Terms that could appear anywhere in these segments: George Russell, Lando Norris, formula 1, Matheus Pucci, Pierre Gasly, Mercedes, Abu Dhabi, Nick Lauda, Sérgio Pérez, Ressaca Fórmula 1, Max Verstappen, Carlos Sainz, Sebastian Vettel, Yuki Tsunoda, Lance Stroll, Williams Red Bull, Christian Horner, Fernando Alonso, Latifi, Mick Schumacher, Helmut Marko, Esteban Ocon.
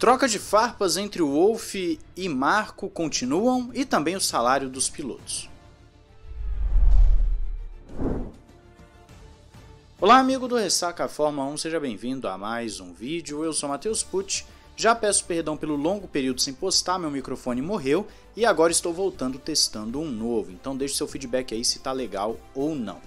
Troca de farpas entre o Wolff e Marko continuam e também o salário dos pilotos. Olá amigo do Ressaca Fórmula 1, seja bem-vindo a mais um vídeo, eu sou Matheus Pucci. Já peço perdão pelo longo período sem postar, meu microfone morreu e agora estou voltando testando um novo, então deixe seu feedback aí se tá legal ou não.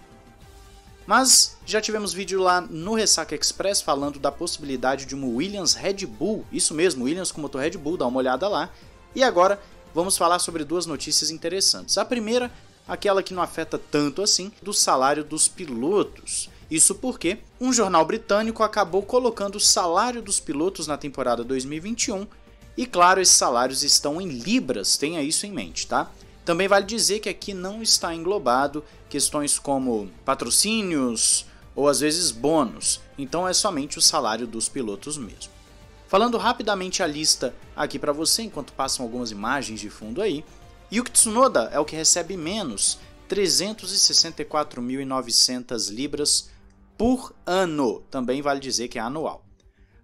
Mas já tivemos vídeo lá no Ressaca Express falando da possibilidade de uma Williams Red Bull, isso mesmo, Williams com motor Red Bull, dá uma olhada lá. E agora vamos falar sobre duas notícias interessantes. A primeira, aquela que não afeta tanto assim, do salário dos pilotos. Isso porque um jornal britânico acabou colocando o salário dos pilotos na temporada 2021 e claro, esses salários estão em libras, tenha isso em mente, tá? Também vale dizer que aqui não está englobado questões como patrocínios ou às vezes bônus, então é somente o salário dos pilotos mesmo. Falando rapidamente a lista aqui para você, enquanto passam algumas imagens de fundo aí, Yuki Tsunoda é o que recebe menos, 364.900 libras por ano, também vale dizer que é anual.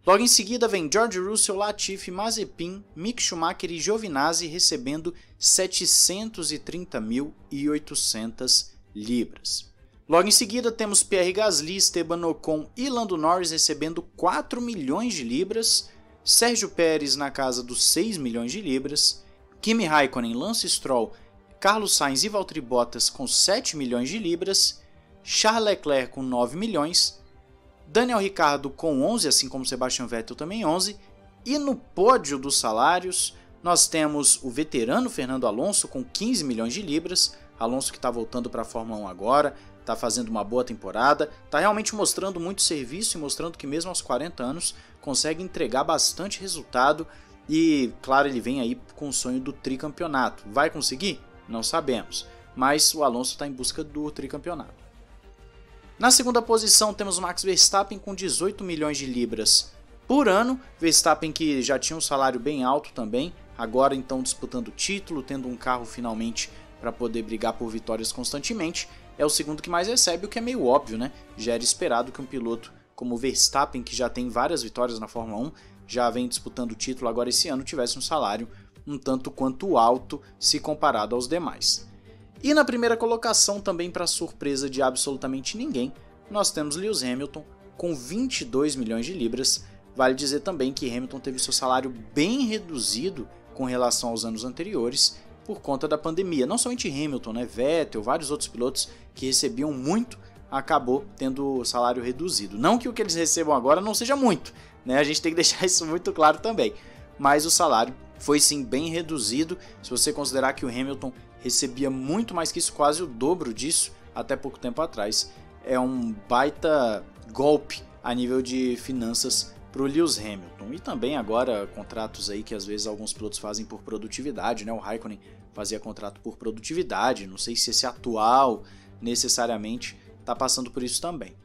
Logo em seguida vem George Russell, Latifi, Mazepin, Mick Schumacher e Giovinazzi recebendo 730.800 libras. Logo em seguida temos Pierre Gasly, Esteban Ocon e Lando Norris recebendo 4 milhões de libras, Sérgio Pérez na casa dos 6 milhões de libras, Kimi Raikkonen, Lance Stroll, Carlos Sainz e Valtteri Bottas com 7 milhões de libras, Charles Leclerc com 9 milhões, Daniel Ricciardo com 11, assim como Sebastian Vettel também 11, e no pódio dos salários nós temos o veterano Fernando Alonso com 15 milhões de libras, Alonso que está voltando para a Fórmula 1 agora, está fazendo uma boa temporada, está realmente mostrando muito serviço e mostrando que mesmo aos 40 anos consegue entregar bastante resultado e claro, ele vem aí com o sonho do tricampeonato, vai conseguir? Não sabemos, mas o Alonso está em busca do tricampeonato. Na segunda posição temos o Max Verstappen com 18 milhões de libras por ano, Verstappen que já tinha um salário bem alto também, agora então disputando o título, tendo um carro finalmente para poder brigar por vitórias constantemente, é o segundo que mais recebe, o que é meio óbvio, né? Já era esperado que um piloto como o Verstappen, que já tem várias vitórias na Fórmula 1, já vem disputando o título agora esse ano, tivesse um salário um tanto quanto alto se comparado aos demais. E na primeira colocação, também para surpresa de absolutamente ninguém, nós temos Lewis Hamilton com 22 milhões de libras. Vale dizer também que Hamilton teve seu salário bem reduzido com relação aos anos anteriores por conta da pandemia. Não somente Hamilton, né? Vettel, vários outros pilotos que recebiam muito, acabou tendo o salário reduzido. Não que o que eles recebam agora não seja muito, né? A gente tem que deixar isso muito claro também. Mas o salário foi sim bem reduzido, se você considerar que o Hamilton recebia muito mais que isso, quase o dobro disso, até pouco tempo atrás. É um baita golpe a nível de finanças para o Lewis Hamilton. E também agora contratos aí que às vezes alguns pilotos fazem por produtividade, né? O Raikkonen fazia contrato por produtividade, não sei se esse atual necessariamente está passando por isso também.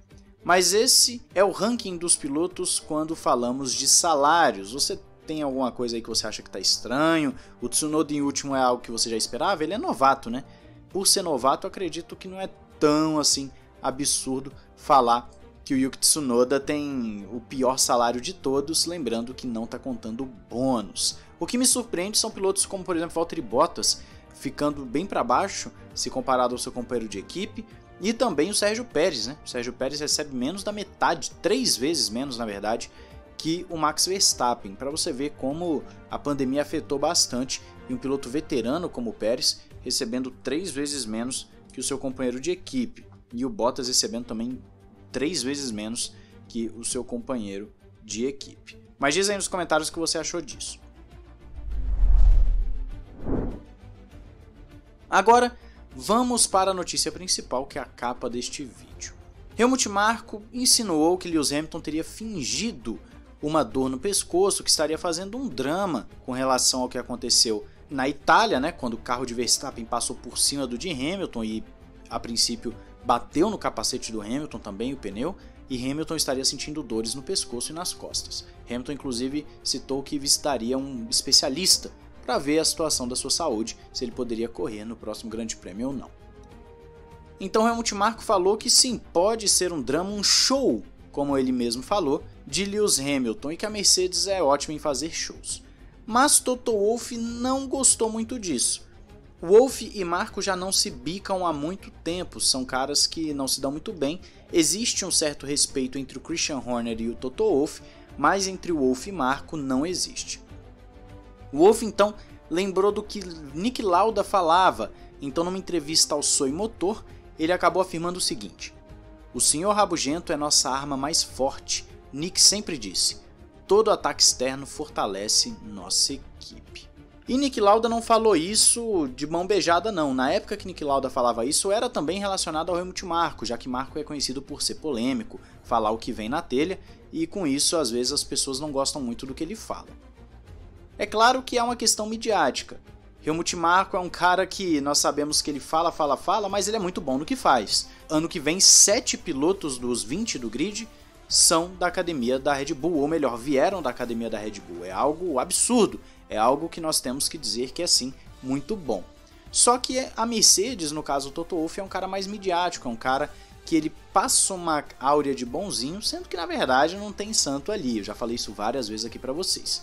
Mas esse é o ranking dos pilotos quando falamos de salários. Você tem alguma coisa aí que você acha que tá estranho? O Tsunoda em último é algo que você já esperava? Ele é novato, né? Por ser novato, acredito que não é tão assim absurdo falar que o Yuki Tsunoda tem o pior salário de todos, lembrando que não tá contando bônus. O que me surpreende são pilotos como, por exemplo, Valtteri Bottas, ficando bem para baixo se comparado ao seu companheiro de equipe, e também o Sérgio Pérez, né? O Sérgio Pérez recebe menos da metade, 3 vezes menos, na verdade, que o Max Verstappen, para você ver como a pandemia afetou bastante, e um piloto veterano como o Pérez recebendo 3 vezes menos que o seu companheiro de equipe, e o Bottas recebendo também 3 vezes menos que o seu companheiro de equipe. Mas diz aí nos comentários o que você achou disso. Agora vamos para a notícia principal, que é a capa deste vídeo. Helmut Marko insinuou que Lewis Hamilton teria fingido uma dor no pescoço, que estaria fazendo um drama com relação ao que aconteceu na Itália, né, quando o carro de Verstappen passou por cima do de Hamilton e a princípio bateu no capacete do Hamilton também, o pneu, e Hamilton estaria sentindo dores no pescoço e nas costas. Hamilton inclusive citou que visitaria um especialista para ver a situação da sua saúde, se ele poderia correr no próximo Grande Prêmio ou não. Então Helmut Marko falou que sim, pode ser um drama, um show, como ele mesmo falou, de Lewis Hamilton e que a Mercedes é ótima em fazer shows. Mas Toto Wolff não gostou muito disso. Wolff e Marko já não se bicam há muito tempo, são caras que não se dão muito bem. Existe um certo respeito entre o Christian Horner e o Toto Wolff, mas entre Wolff e Marko não existe. Wolff então lembrou do que Nick Lauda falava, então numa entrevista ao Soy Motor, ele acabou afirmando o seguinte: "O senhor rabugento é nossa arma mais forte, Nick sempre disse, todo ataque externo fortalece nossa equipe." E Nick Lauda não falou isso de mão beijada não, na época que Nick Lauda falava isso era também relacionado ao Helmut Marko, já que Marko é conhecido por ser polêmico, falar o que vem na telha, e com isso às vezes as pessoas não gostam muito do que ele fala. É claro que é uma questão midiática, Helmut Marko é um cara que nós sabemos que ele fala, mas ele é muito bom no que faz. Ano que vem 7 pilotos dos 20 do grid são da academia da Red Bull, ou melhor, vieram da academia da Red Bull, é algo absurdo. É algo que nós temos que dizer que é sim muito bom. Só que a Mercedes, no caso o Toto Wolff, é um cara mais midiático, é um cara que ele passa uma áurea de bonzinho, sendo que na verdade não tem santo ali, eu já falei isso várias vezes aqui pra vocês.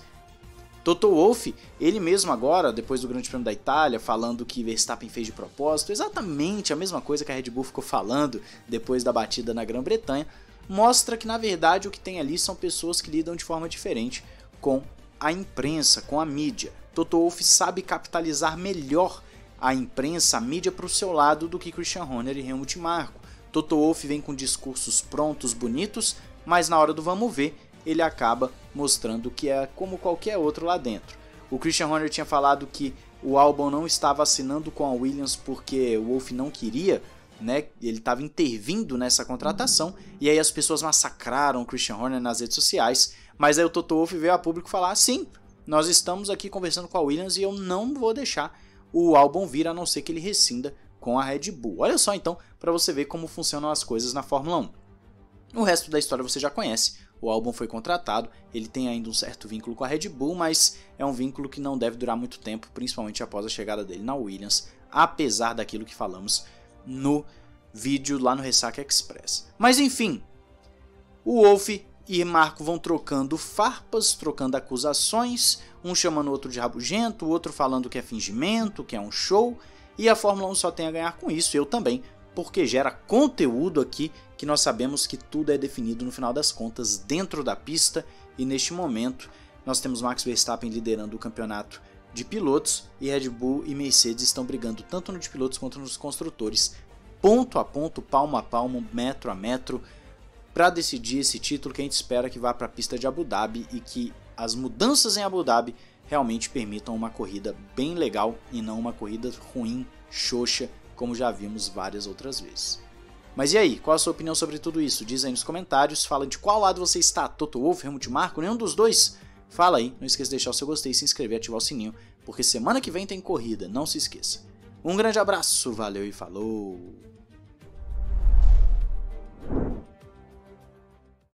Toto Wolff, ele mesmo agora, depois do Grande Prêmio da Itália, falando que Verstappen fez de propósito, exatamente a mesma coisa que a Red Bull ficou falando depois da batida na Grã-Bretanha, mostra que na verdade o que tem ali são pessoas que lidam de forma diferente com a imprensa, com a mídia. Toto Wolff sabe capitalizar melhor a imprensa, a mídia para o seu lado do que Christian Horner e Helmut Marko. Toto Wolff vem com discursos prontos, bonitos, mas na hora do vamos ver, ele acaba mostrando que é como qualquer outro lá dentro. O Christian Horner tinha falado que o Albon não estava assinando com a Williams porque o Wolff não queria, né? Ele estava intervindo nessa contratação, e aí as pessoas massacraram o Christian Horner nas redes sociais, mas aí o Toto Wolff veio a público falar: "Sim, nós estamos aqui conversando com a Williams e eu não vou deixar o Albon vir a não ser que ele rescinda com a Red Bull." Olha só então, para você ver como funcionam as coisas na Fórmula 1. O resto da história você já conhece. O Albon foi contratado, ele tem ainda um certo vínculo com a Red Bull, mas é um vínculo que não deve durar muito tempo, principalmente após a chegada dele na Williams, apesar daquilo que falamos no vídeo lá no Ressaca Express. Mas enfim, o Wolff e Marko vão trocando farpas, trocando acusações, um chamando o outro de rabugento, o outro falando que é fingimento, que é um show, e a Fórmula 1 só tem a ganhar com isso, eu também, porque gera conteúdo aqui que nós sabemos que tudo é definido no final das contas dentro da pista, e neste momento nós temos Max Verstappen liderando o campeonato de pilotos e Red Bull e Mercedes estão brigando tanto no de pilotos quanto nos construtores, ponto a ponto, palmo a palmo, metro a metro, para decidir esse título que a gente espera que vá para a pista de Abu Dhabi e que as mudanças em Abu Dhabi realmente permitam uma corrida bem legal e não uma corrida ruim, xoxa, como já vimos várias outras vezes. Mas e aí, qual a sua opinião sobre tudo isso? Diz aí nos comentários, fala de qual lado você está, Toto Wolff, Helmut Marko, nenhum dos dois? Fala aí, não esqueça de deixar o seu gostei, se inscrever e ativar o sininho, porque semana que vem tem corrida, não se esqueça. Um grande abraço, valeu e falou!